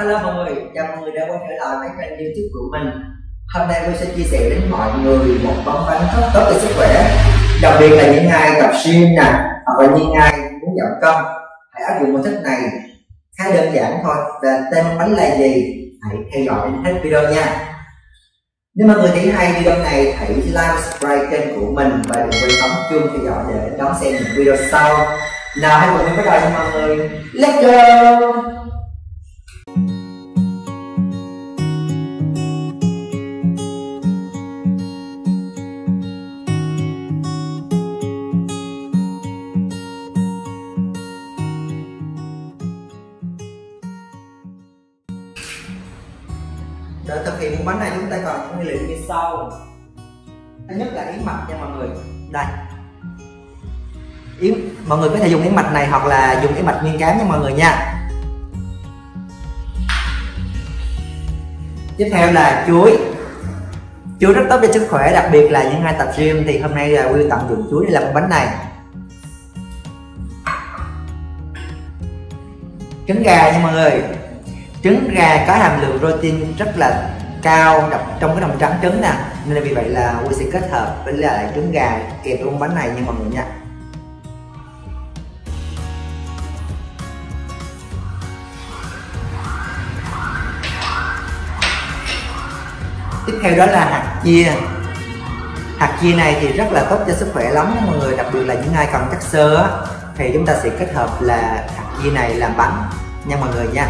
Hello mọi người, chào mọi người đã quay trở lại với kênh YouTube của mình. Hôm nay tôi sẽ chia sẻ đến mọi người một món bánh rất tốt cho sức khỏe, đặc biệt là những ai tập gym nè, hoặc là những ai muốn giảm cân. Hãy áp dụng một thức này khá đơn giản thôi. Và tên bánh là gì? Hãy theo dõi đến hết video nha. Nếu mọi người thấy hay video này, hãy like, subscribe kênh của mình và đừng quên bấm chuông theo dõi để đón xem những video sau. Nào hãy cùng bắt đầu nha mọi người. Let's go. Để thực hiện món bánh này chúng ta còn những nguyên liệu như sau. Thứ nhất là yến mạch nha mọi người. Đây. Mọi người có thể dùng yến mạch này hoặc là dùng yến mạch nguyên cám nha mọi người nha. Tiếp theo là chuối. Chuối rất tốt cho sức khỏe, đặc biệt là những ai tập gym thì hôm nay là Quy tận dụng chuối để làm món bánh này. Trứng gà nha mọi người. Trứng gà có hàm lượng protein rất là cao trong cái lòng trắng trứng nè, nên là vì vậy là Quy sẽ kết hợp với lại trứng gà kẹp trong bánh này nha mọi người nha. Tiếp theo đó là hạt chia. Hạt chia này thì rất là tốt cho sức khỏe lắm đó mọi người, đặc biệt là những ai cần chất xơ thì chúng ta sẽ kết hợp là hạt chia này làm bánh nha mọi người nha.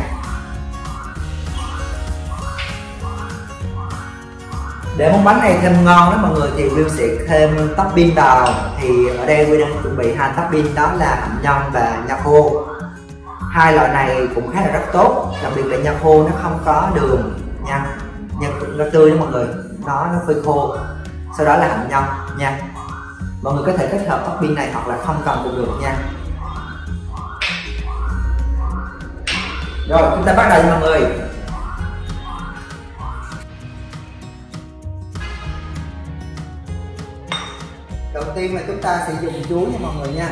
Để món bánh này thêm ngon đó mọi người thì Quy sẽ thêm topping vào. Thì ở đây Quy đang chuẩn bị hai topping, đó là hạnh nhân và nho khô. Hai loại này cũng khá là rất tốt, đặc biệt là nho khô nó không có đường nha, nó tươi đó mọi người, nó phơi khô. Sau đó là hạnh nhân nha. Mọi người có thể kết hợp topping này hoặc là không cần cũng được nha. Rồi chúng ta bắt đầu nha mọi người. Đầu tiên là chúng ta sẽ dùng chuối nha mọi người nha.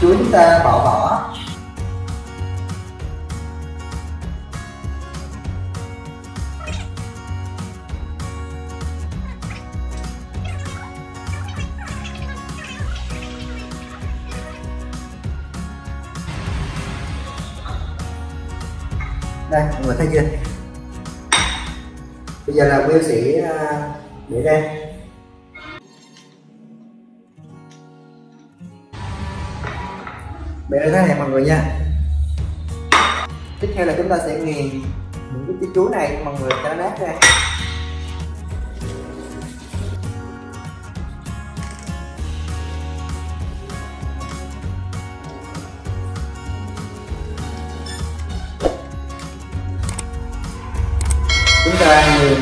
Chuối chúng ta bỏ vỏ. Đây mọi người thấy chưa? Bây giờ là Quy sẽ để ra. Để ra thế này mọi người nha. Tiếp theo là chúng ta sẽ nghiền những cái chuối này mọi người cho nó nát ra. Chúng ta nhìn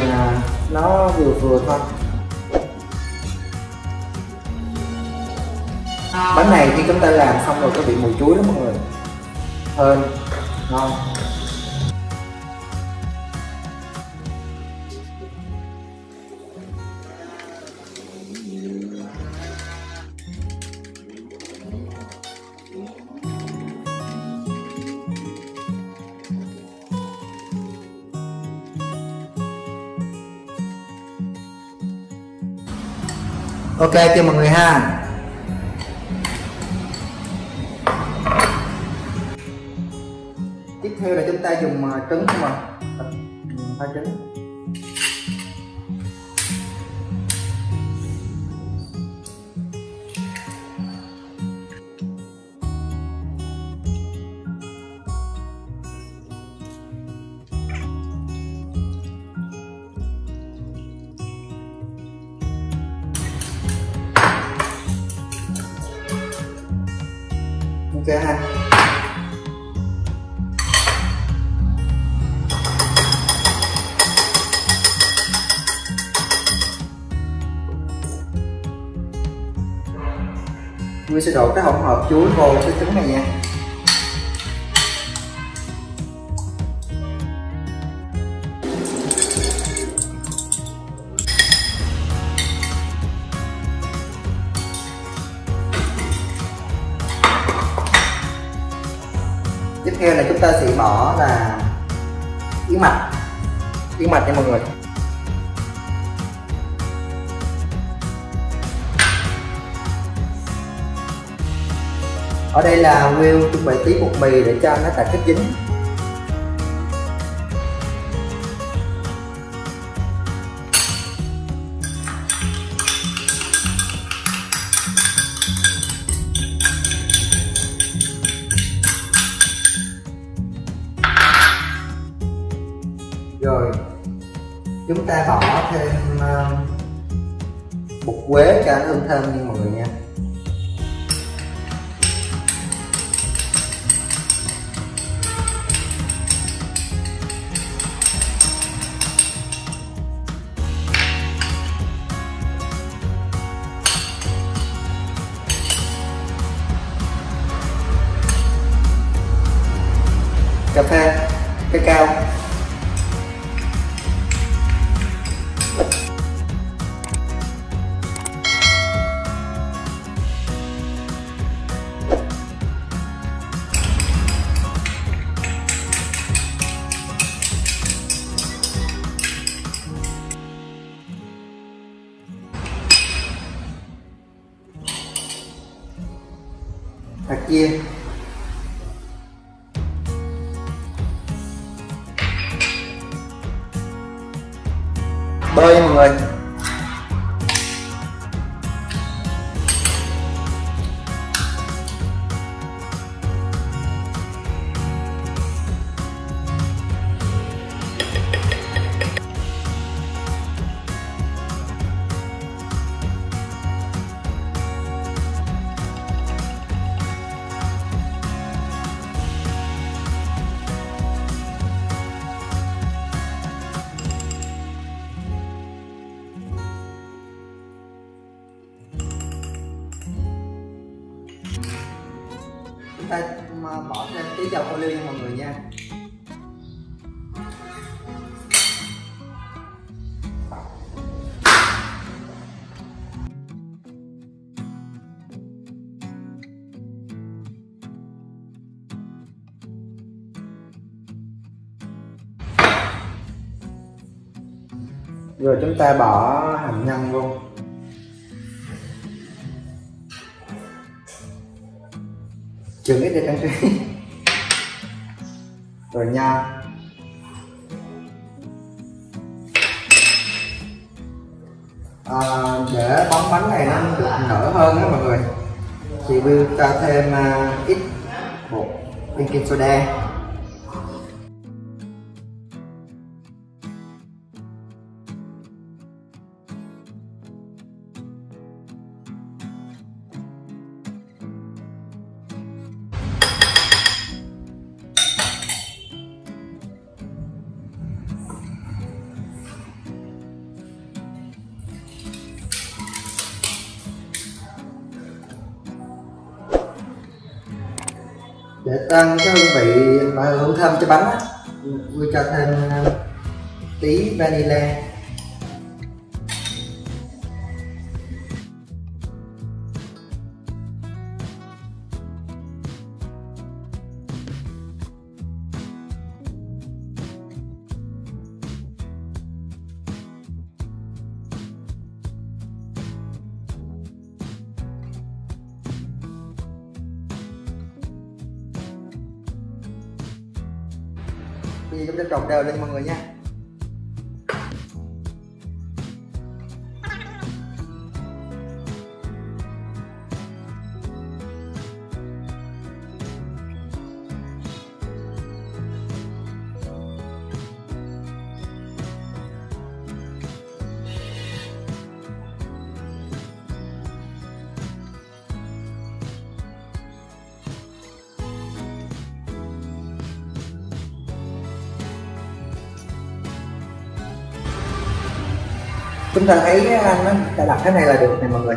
nó vừa vừa thôi. Bánh này khi chúng ta làm xong rồi có vị mùi chuối đó mọi người, thơm ngon. Ok cho mọi người ha. Tiếp theo là chúng ta dùng trứng thôi mà. Pha trứng. Ok ha. Tôi sẽ đổ cái hỗn hợp chuối vô cái trứng này nha. Tiếp theo là chúng ta sẽ bỏ là yến mạch nha mọi người. Ở đây là Will chuẩn bị tí bột mì để cho nó tạo chất dính. Rồi chúng ta bỏ thêm bột quế cho nó thơm nha mọi người nha. Cà phê, cacao. Hạt chia. Bơi mọi người. Chúng ta bỏ thêm tí dầu ô liu nha mọi người nha. Rồi chúng ta bỏ hành nhân vô. Chừng ít để trang trí. Rồi nho. Để bóng bánh này nó được nở hơn đó mọi người, chị Will cho thêm ít bột baking soda. Để tăng cái hương vị và hương thơm cho bánh, tôi cho thêm tí vanilla. Thì chúng ta trộn đều lên mọi người nha. Chúng ta thấy nó đã đặt thế này là được này mọi người.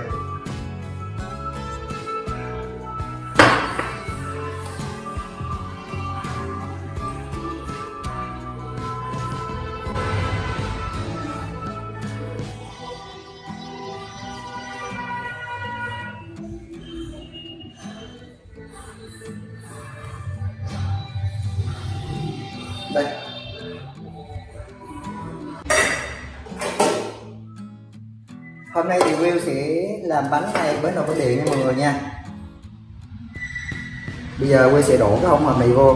Đây. Hôm nay thì Will sẽ làm bánh này với nồi bánh điện nha mọi người nha. Bây giờ Will sẽ đổ cái hỗn hợp này vô.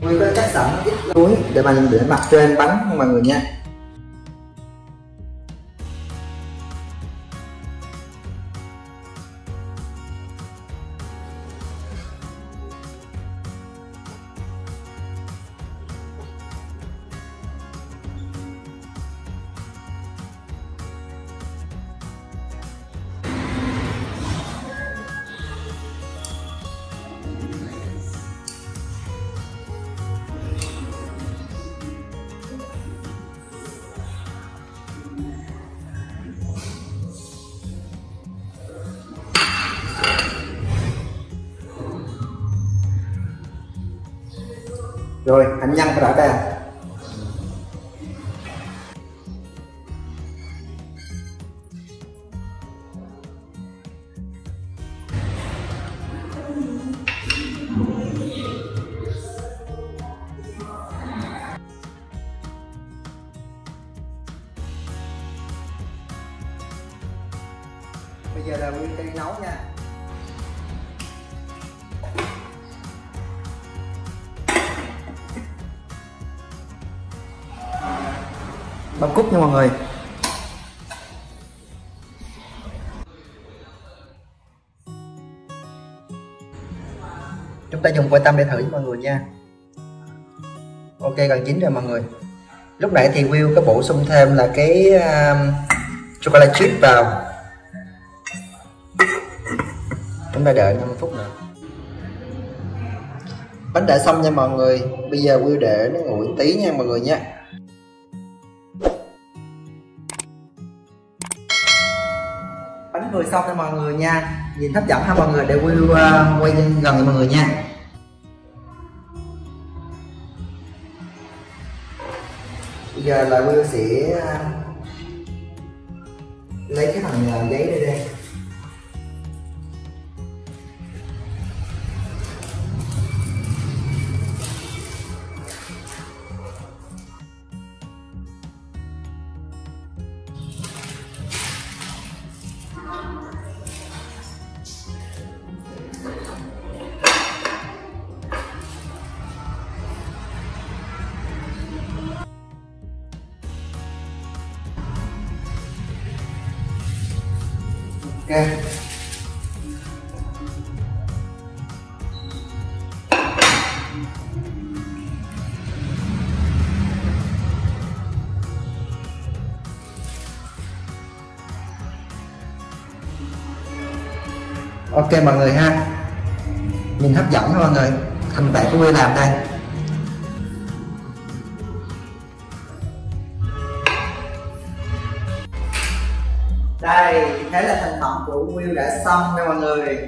Mình có cắt sẵn ít muối để mình để mặt trên bánh mọi người nha. Rồi, anh nhân cái ra đây. Bây giờ là nguyên cây nấu nha. Bấm cúp nha mọi người. Chúng ta dùng que tăm để thử mọi người nha. Ok, gần chín rồi mọi người. Lúc nãy thì Will có bổ sung thêm là cái chocolate chip vào. Chúng ta đợi 5 phút nữa. Bánh đã xong nha mọi người. Bây giờ Will để nó nguội tí nha mọi người nha. Vừa xong cho mọi người nha, nhìn hấp dẫn ha mọi người, để Will quay gần mọi người nha. Bây giờ là Will sẽ lấy cái phần giấy đây đây. Ok. Ok mọi người ha. Nhìn hấp dẫn mọi người. Thành quả của Will làm đây. Đây, thế là thành phẩm của Will đã xong nha mọi người.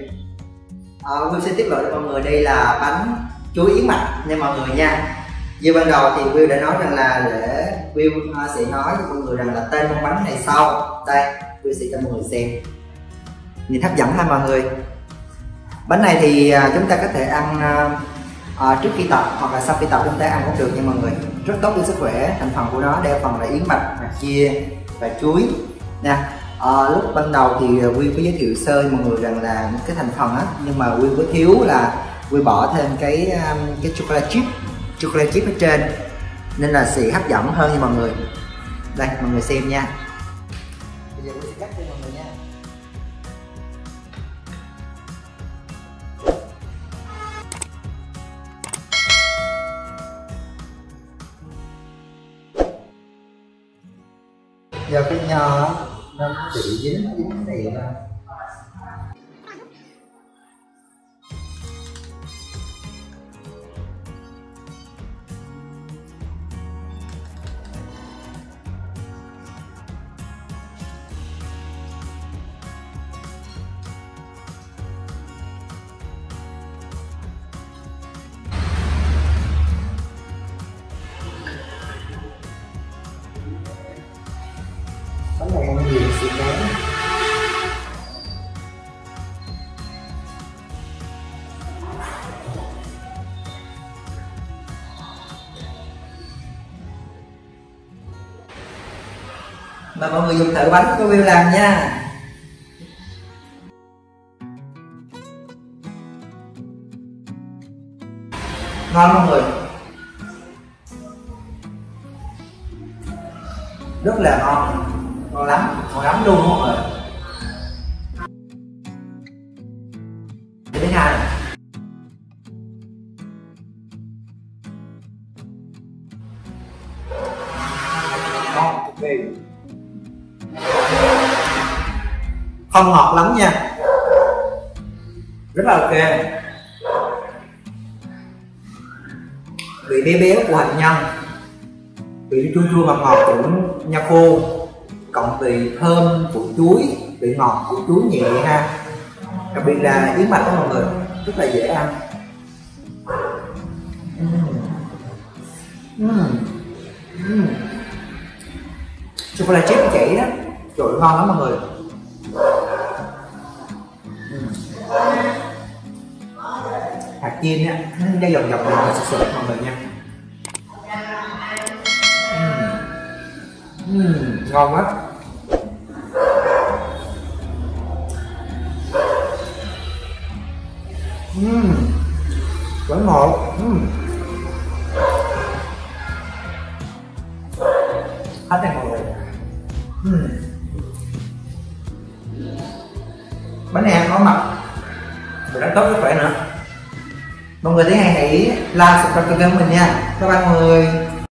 Quyên xin tiết lộ cho mọi người đây là bánh chuối yến mạch nha mọi người nha. Như ban đầu thì Quyên đã nói rằng là để Quyên sẽ nói với mọi người rằng là tên món bánh này sau. Đây, Quyên sẽ cho mọi người xem. Nhìn hấp dẫn ha mọi người. Bánh này thì chúng ta có thể ăn trước khi tập hoặc là sau khi tập chúng ta ăn cũng được nha mọi người. Rất tốt cho sức khỏe, thành phần của nó đa phần là yến mạch, hạt chia và chuối nè. Lúc ban đầu thì Quyên có giới thiệu sơ mọi người rằng là cái thành phần á, nhưng mà Quyên có thiếu là Quyên bỏ thêm cái chocolate chip ở trên nên là sẽ hấp dẫn hơn nha mọi người. Đây mọi người xem nha. Bây giờ Quyên sẽ cắt cho mọi người nha. Giờ cái nhò nó tự dính cái này ra. Mà mọi người dùng thử bánh của Quyên làm nha. Ngon mọi người. Rất là ngon. Ngon lắm luôn mọi người. Thứ hai, ngon cực kỳ, không ngọt lắm nha, rất là ok. Vị béo béo của hạt nhân, vị chua chua ngọt ngọt của nha khô, cộng vị thơm của chuối, vị ngọt của chuối nhẹ ha, đặc biệt là yến mạch đó mọi người, rất là dễ ăn. Chocolate chip chảy đó, trời ơi, ngon lắm mọi người. Hạt chia nha, nó dòng dọc này nó sực mọi người nha. Ngon quá. Vẫn ngọt. Hết đây mọi người. Bánh này có mật và rất tốt sức khỏe nữa. Mọi người thấy hay hãy like, subscribe kênh của mình nha. Các bạn mọi người.